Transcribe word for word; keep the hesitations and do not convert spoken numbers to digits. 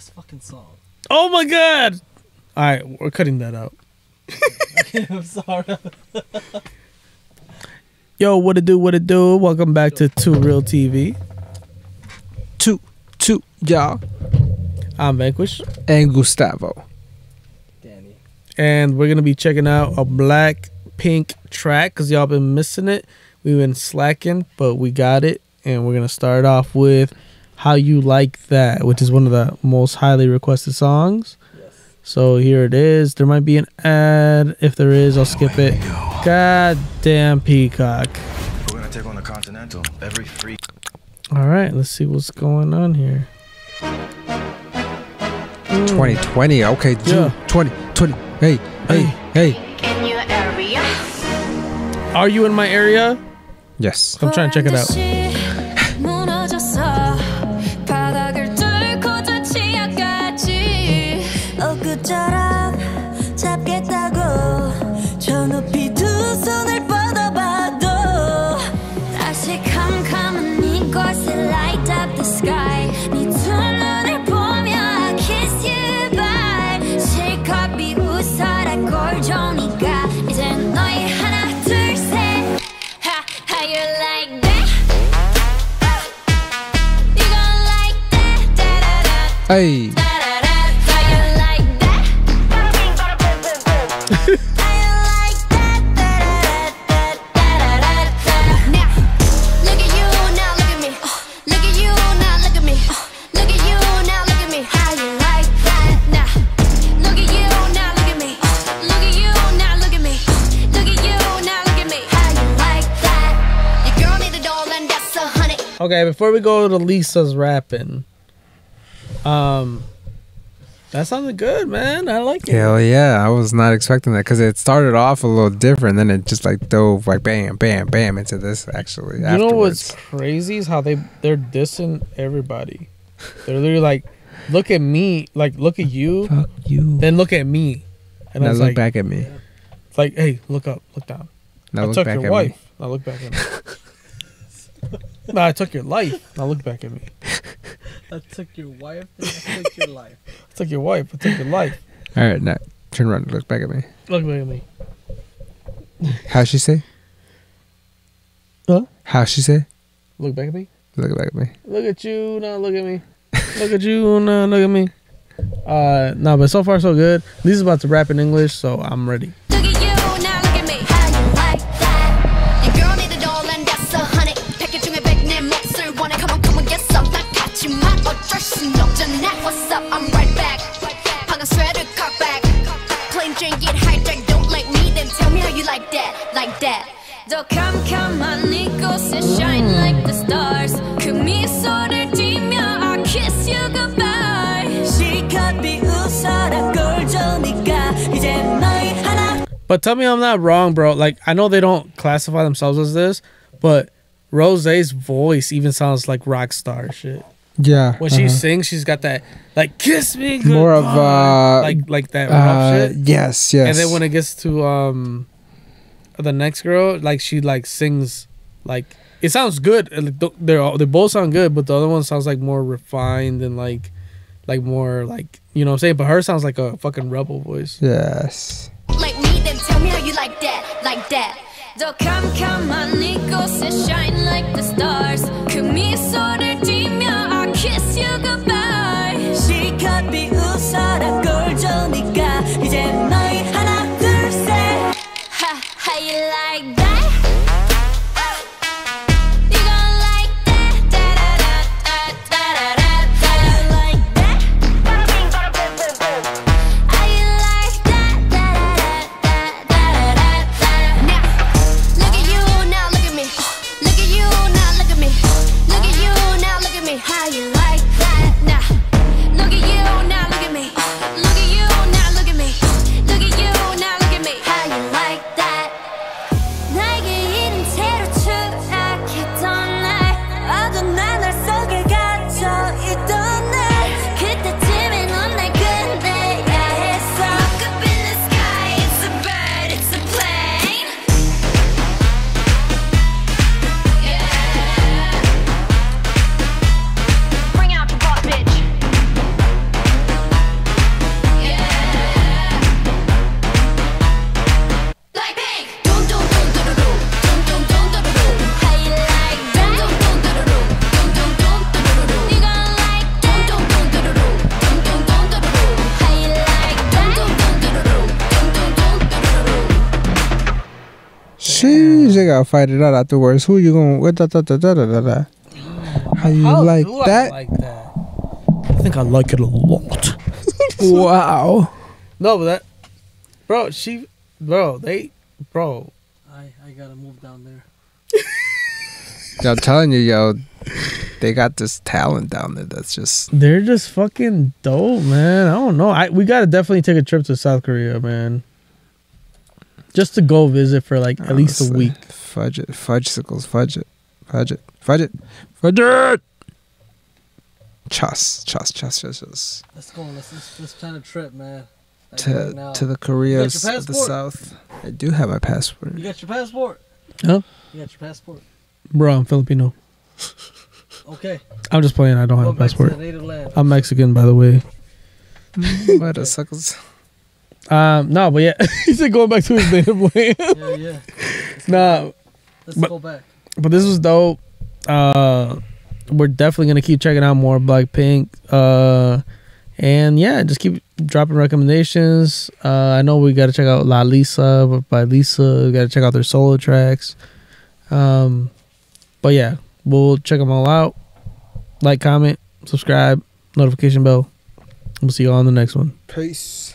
ass fucking song. Oh my god! All right, we're cutting that out. I'm sorry. Yo, what it do? What it do? Welcome back to Two Real T V. Two, two, y'all. I'm Vanquish and Gustavo. Danny. And we're gonna be checking out a BLACKPINK track because y'all been missing it. We've been slacking, but we got it, and we're gonna start off with "How You Like That," which is one of the most highly requested songs. So here it is. There might be an ad. If there is, I'll skip it. God damn Peacock. We're gonna take on the Continental. Every free. All right, let's see what's going on here. Mm. twenty twenty. Okay, yeah. twenty twenty. Hey, hey, hey. In your area. Are you in my area? Yes. I'm trying to check it out. Hey. Okay, before we go to Lisa's rapping, um, that sounded good, man. I like it. Hell yeah! I was not expecting that because it started off a little different, then it just like dove like bam, bam, bam into this. Actually, you afterwards. know what's crazy is how they they're dissing everybody. They're literally like, "Look at me!" Like, "Look at you!" Fuck you! Then look at me, and now I look like, back at me. It's like, "Hey, look up, look down." Now I look took back your at wife. Me. Now look back at me. No, I took your life. Now look back at me. I took your wife. I took your life. I took your wife. I took your life. All right, now turn around. Look back at me. Look back at me. How'd she say? Huh? How'd she say? Look back at me. Look back at me. Look at you. Now look at me. Look at you. Now look at me. Uh, no, but so far so good. Lisa's about to rap in English, so I'm ready. Look at you now. What's up? I'm right back. Punk a shredder, cock back. Plain drink, get hijacked. Don't like me, then tell me how you like that, like that. Though come, come on, Nikos, and shine like the stars. Could me sort of demon, I'll kiss you goodbye. She could be Usada, gorge on the guy. But tell me I'm not wrong, bro. Like, I know they don't classify themselves as this, but Rosé's voice even sounds like rock star shit. Yeah, when she uh-huh. sings, she's got that like "kiss me goodbye," more of uh, like like that uh, shit. Yes, yes. And then when it gets to um, the next girl, like she like sings like it sounds good. They they both sound good, but the other one sounds like more refined and like like more like you know what I'm saying. But her sounds like a fucking rebel voice. Yes. Like me, then tell me how you like that, like that. Though come, come on, Nikos, and shine like the stars. Could me sort of demon. Kiss you goodbye. She could be Usada, gorge on the guy. You didn't know you had a Thursday. Ha, how you like that? You gon' like that. Da da da da da da da. You like that? Bada bing, bada boom, boom, boom. How you like that? Da da da da da da. Now, look at you, now look at me. Look at you, now look at me. Look at you, now look at me. How you like that? gotta fight it out afterwards. Who you gonna? What, da, da, da, da, da, da. How you How like do that? I like that. I think I like it a lot. Wow. No, but that, bro, she, bro, they, bro. I I gotta move down there. I'm telling you, yo, they got this talent down there. That's just, they're just fucking dope, man. I don't know. I we gotta definitely take a trip to South Korea, man. Just to go visit for like at Honestly, least a week. Fudge it, fudgesicles, fudge it, fudge it, fudge it, fudge it. Chas, chas, chas, chas, chas. Let's go. Let's let's, let's plan a trip, man. Like to right now. to the Koreas of the South. I do have my passport. You got your passport? Huh? You got your passport? Bro, I'm Filipino. Okay. I'm just playing. I don't have a passport. I'm Mexican, by the way. What a suckers. Um, no, but yeah, he said going back to his native land. Yeah, yeah. Nah, no, let's but, go back. But this was dope. Uh, we're definitely gonna keep checking out more BLACKPINK. Uh, and yeah, just keep dropping recommendations. Uh, I know we gotta check out La Lisa by Lisa. We gotta check out their solo tracks. Um, but yeah, we'll check them all out. Like, comment, subscribe, notification bell. We'll see you all on the next one. Peace.